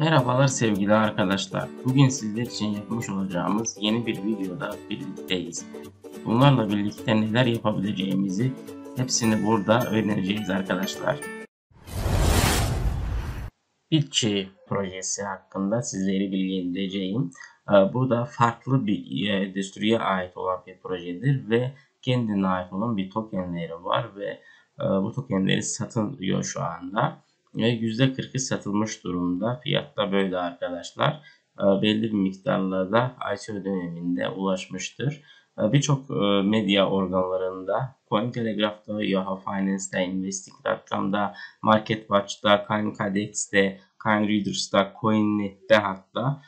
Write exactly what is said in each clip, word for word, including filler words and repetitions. Merhabalar sevgili arkadaşlar. Bugün sizler için yapmış olacağımız yeni bir videoda birlikteyiz. Bunlarla birlikte neler yapabileceğimizi hepsini burada öğreneceğiz arkadaşlar. bitcci projesi hakkında sizleri bilgilendireceğim. Bu da farklı bir endüstriye ait olan bir projedir ve kendine ait olan bir tokenleri var ve bu tokenleri satılıyor şu anda. yüzde kırkı satılmış durumda. Fiyatta böyle arkadaşlar. Belli bir miktarla da I C O döneminde ulaşmıştır. Birçok medya organlarında, CoinTelegraph'ta, Yahoo Finance'da, Investing nokta com'da, MarketWatch'ta, CoinCodex'te, CoinReaders'ta, CoinNet'te hatta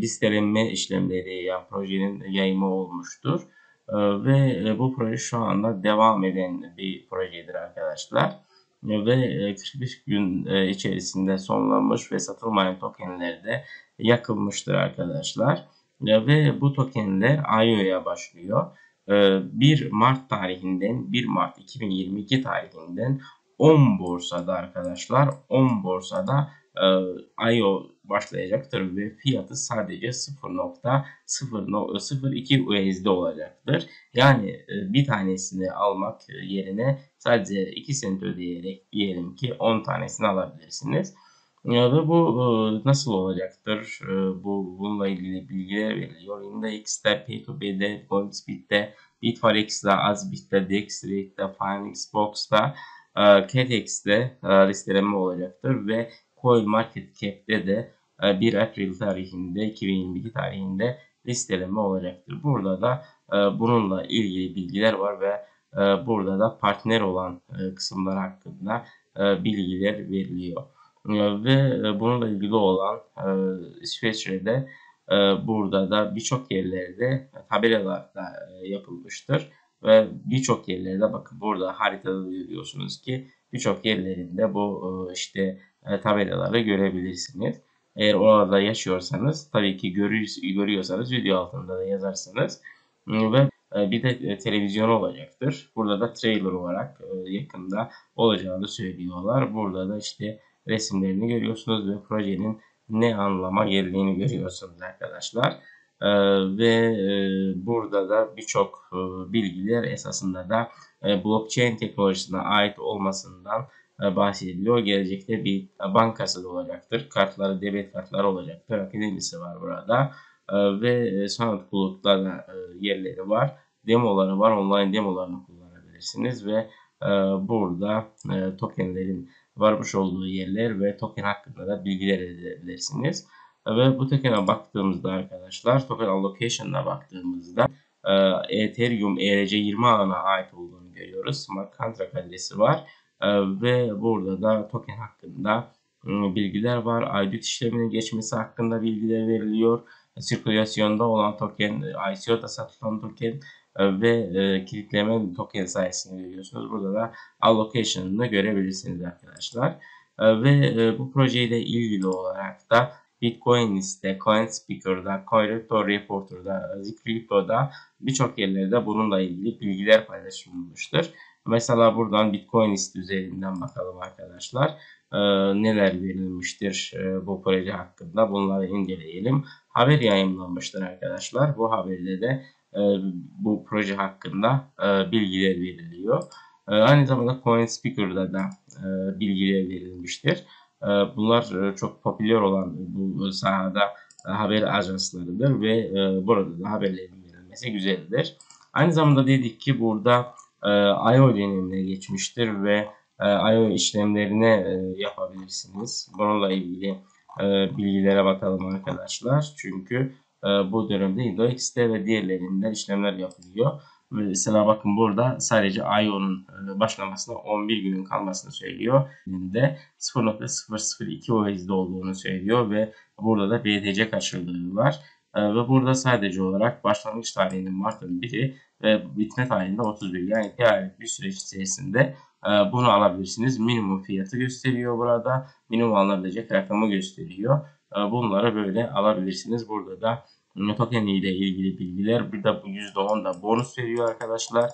listelenme işlemleri, yani projenin yayımı olmuştur. Ve bu proje şu anda devam eden bir projedir arkadaşlar. Ve kırk beş gün içerisinde sonlanmış ve satılmayan tokenler de yakılmıştır arkadaşlar. Ve bu tokenler I E O'ya başlıyor. bir Mart tarihinden bir Mart iki bin yirmi iki tarihinden on borsada arkadaşlar on borsada I E O başlayacaktır ve fiyatı sadece sıfır nokta sıfır iki U S D olacaktır. Yani bir tanesini almak yerine sadece iki sent ödeyerek diyelim ki on tanesini alabilirsiniz. Ya da bu nasıl olacaktır? Bu bununla ilgili bilgiler veriliyor. Yorinda, P iki B'de, Goinsbit'te, Bitforex'te, Azbit'te, Dextrate'te, Finexbox'ta, CatX'te listelenme olacaktır ve Coin Market Cap'te de bir Eylül tarihinde iki bin yirmi iki tarihinde listeleme olacaktır. Burada da bununla ilgili bilgiler var ve burada da partner olan kısımlar hakkında bilgiler veriliyor. Ve bununla ilgili olan İsveç'te burada da birçok yerlerde tabelalar da yapılmıştır. Ve birçok yerlerde bakın burada haritada görüyorsunuz ki birçok yerlerinde bu işte tabelaları görebilirsiniz. Eğer orada yaşıyorsanız tabii ki görüyorsanız video altında da yazarsınız. Ve bir de televizyon olacaktır. Burada da trailer olarak yakında olacağını söylüyorlar. Burada da işte resimlerini görüyorsunuz ve projenin ne anlama geldiğini görüyorsunuz arkadaşlar. Ve burada da birçok bilgiler esasında da blockchain teknolojisine ait olmasından bahsediliyor. Gelecekte bir bankası da olacaktır. Kartları, debit kartları olacaktır. Akademisi var burada. Ve sanat kulüplerinde yerleri var. Demoları var. Online demolarını kullanabilirsiniz. Ve burada tokenlerin varmış olduğu yerler ve token hakkında da bilgiler elde edebilirsiniz. Ve bu token'a baktığımızda arkadaşlar, token allocation'a baktığımızda Ethereum E R C yirmi ağına ait olduğunu görüyoruz. Smart contract adresi var. Ve burada da token hakkında bilgiler var. Azbit işleminin geçmesi hakkında bilgiler veriliyor. Sirkülasyonda olan token, I C O'da satılan token ve kilitleme token sayesinde görüyorsunuz. Burada da allocation'ını görebilirsiniz arkadaşlar. Ve bu projeyle ilgili olarak da Bitcoinist'te, CoinSpeaker'da, CoinReporter'da, Zycrypto'da birçok yerlerde bununla ilgili bilgiler paylaşılmıştır. Mesela buradan Bitcoinist üzerinden bakalım arkadaşlar. Ee, neler verilmiştir ee, bu proje hakkında, bunları inceleyelim. Haber yayınlanmıştır arkadaşlar. Bu haberde de e, bu proje hakkında e, bilgiler veriliyor. E, aynı zamanda CoinSpeaker'da da e, bilgiler verilmiştir. E, bunlar e, çok popüler olan bu sahada e, haber ajanslarıdır ve e, burada da haberlerin verilmesi güzeldir. Aynı zamanda dedik ki burada I O dönemine geçmiştir ve I O işlemlerine yapabilirsiniz. Bununla ilgili bilgilere bakalım arkadaşlar. Çünkü bu dönemde I D O X'te ve diğerlerinden işlemler yapılıyor. Mesela bakın burada sadece I O'nun başlamasına on bir günün kalmasını söylüyor. sıfır nokta sıfır sıfır iki U S D olduğunu söylüyor ve burada da B T C karşılığı var. Ve burada sadece olarak başlangıç tarihinin Mart'ın biri ve bitme tarihinde otuz bir, yani iki aylık bir süreç içerisinde bunu alabilirsiniz. Minimum fiyatı gösteriyor burada. Minimum alınabilecek rakamı gösteriyor. Bunları böyle alabilirsiniz. Burada da token ile ilgili bilgiler. Bir de yüzde on da bonus veriyor arkadaşlar.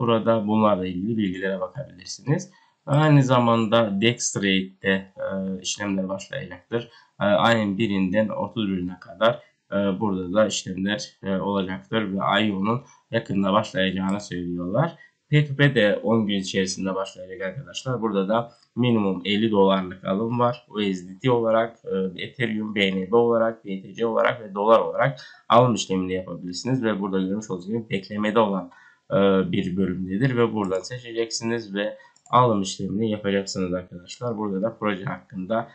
Burada bunlarla ilgili bilgilere bakabilirsiniz. Aynı zamanda Dextrate'de e, işlemler başlayacaktır. E, ayın birinden otuz birine kadar e, burada da işlemler e, olacaktır ve I E O'nun yakında başlayacağını söylüyorlar. P iki P de on gün içerisinde başlayacak arkadaşlar. Burada da minimum elli dolarlık alım var. U S D T olarak, Ethereum, B N B olarak, B T C olarak ve dolar olarak alım işlemini yapabilirsiniz. Ve burada görmüş olduğunuz gibi beklemede olan bir bölümdedir. Ve buradan seçeceksiniz ve alım işlemini yapacaksınız arkadaşlar. Burada da proje hakkında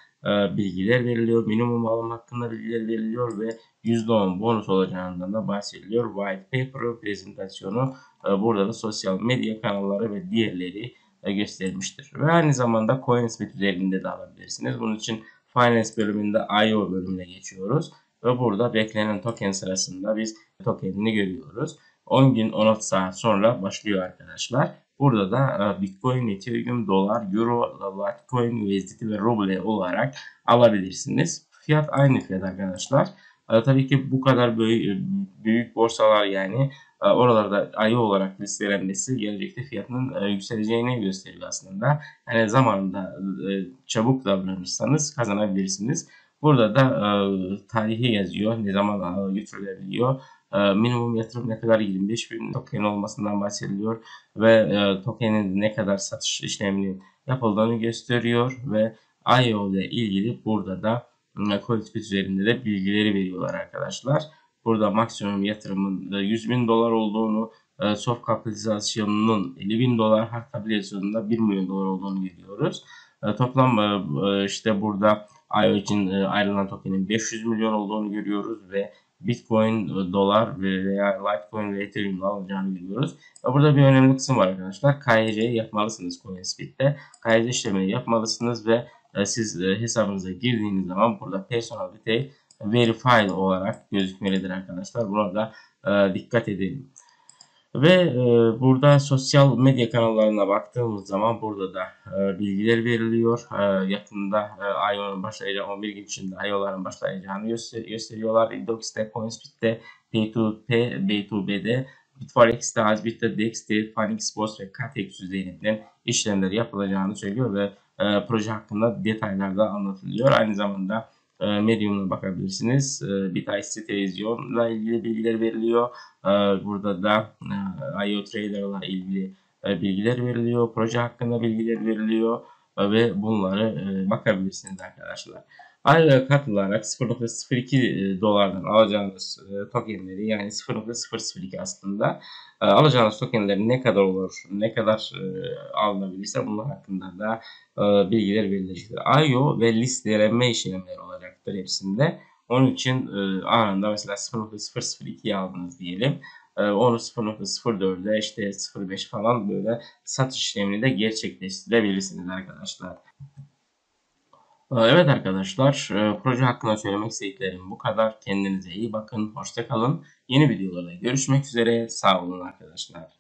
bilgiler veriliyor. Minimum alım hakkında bilgiler veriliyor ve yüzde on bonus olacağından da bahsediliyor. White Paper prezentasyonu burada da sosyal medya kanalları ve diğerleri göstermiştir. Ve aynı zamanda CoinSpeed üzerinde de alabilirsiniz. Bunun için Finance bölümünde I O bölümüne geçiyoruz. Ve burada beklenen token sırasında biz tokenini görüyoruz. on gün on altı saat sonra başlıyor arkadaşlar. Burada da Bitcoin, Ethereum, Dolar, Euro, Litecoin, U S D T ve Ruble olarak alabilirsiniz. Fiyat aynı fiyat arkadaşlar. Tabii ki bu kadar büyük borsalar, yani oralarda I E O olarak listelenmesi gelecekte fiyatının yükseleceğini gösteriyor aslında. Yani zamanında çabuk davranırsanız kazanabilirsiniz. Burada da tarihi yazıyor, ne zaman götürülebiliyor. Minimum yatırım ne kadar, yirmi beş bin token olmasından bahsediliyor ve tokenin ne kadar satış işleminin yapıldığını gösteriyor ve I E O ile ilgili burada da CoinSpeed üzerinde de bilgileri veriyorlar arkadaşlar. Burada maksimum yatırımın yüz bin dolar olduğunu, soft kapitalizasyonunun elli bin dolar, hard kapitalizasyonunda bir milyon dolar olduğunu görüyoruz. Toplam işte burada I E O için ayrılan tokenin beş yüz milyon olduğunu görüyoruz ve Bitcoin, dolar veya Litecoin ve Ethereum alacağını biliyoruz. Burada bir önemli kısım var arkadaşlar. K Y C'yi yapmalısınız CoinSpeed'de. K Y C işlemini yapmalısınız ve siz hesabınıza girdiğiniz zaman burada Personal Detail Verified olarak gözükmelidir arkadaşlar. Burada dikkat edelim. Ve burada sosyal medya kanallarına baktığımız zaman burada da bilgiler veriliyor. Yakında I E O'nun başlayacağı, on bir gün içinde I E O'ların başlayacağını gösteriyorlar. Dox'te, CoinSpeed'de, P iki P B iki B'de, Bitforex'te, Azbit'te, Dextrate, Finexbox ve CatX üzerinden işlemler yapılacağını söylüyor ve proje hakkında detaylar da anlatılıyor. Aynı zamanda Medium'una bakabilirsiniz. bitcci televizyonla ilgili bilgiler veriliyor. Burada da I E O Trader'la ilgili bilgiler veriliyor. Proje hakkında bilgiler veriliyor. Ve bunları bakabilirsiniz arkadaşlar. I E O'ya katılarak sıfır nokta sıfır iki dolardan alacağınız tokenleri, yani sıfır nokta sıfır sıfır iki aslında alacağınız tokenlerin ne kadar olur, ne kadar alınabilirse bunlar hakkında da bilgiler verilecektir. I E O ve listelenme işlemleri olacaktır hepsinde. Onun için anında mesela sıfır nokta sıfır sıfır iki'yi aldınız diyelim. Onu sıfır nokta sıfır dört'e, işte sıfır nokta beş falan böyle satış işlemini de gerçekleştirebilirsiniz arkadaşlar. Evet arkadaşlar, proje hakkında söylemek istediklerim bu kadar. Kendinize iyi bakın, hoşça kalın. Yeni videolarda görüşmek üzere, sağ olun arkadaşlar.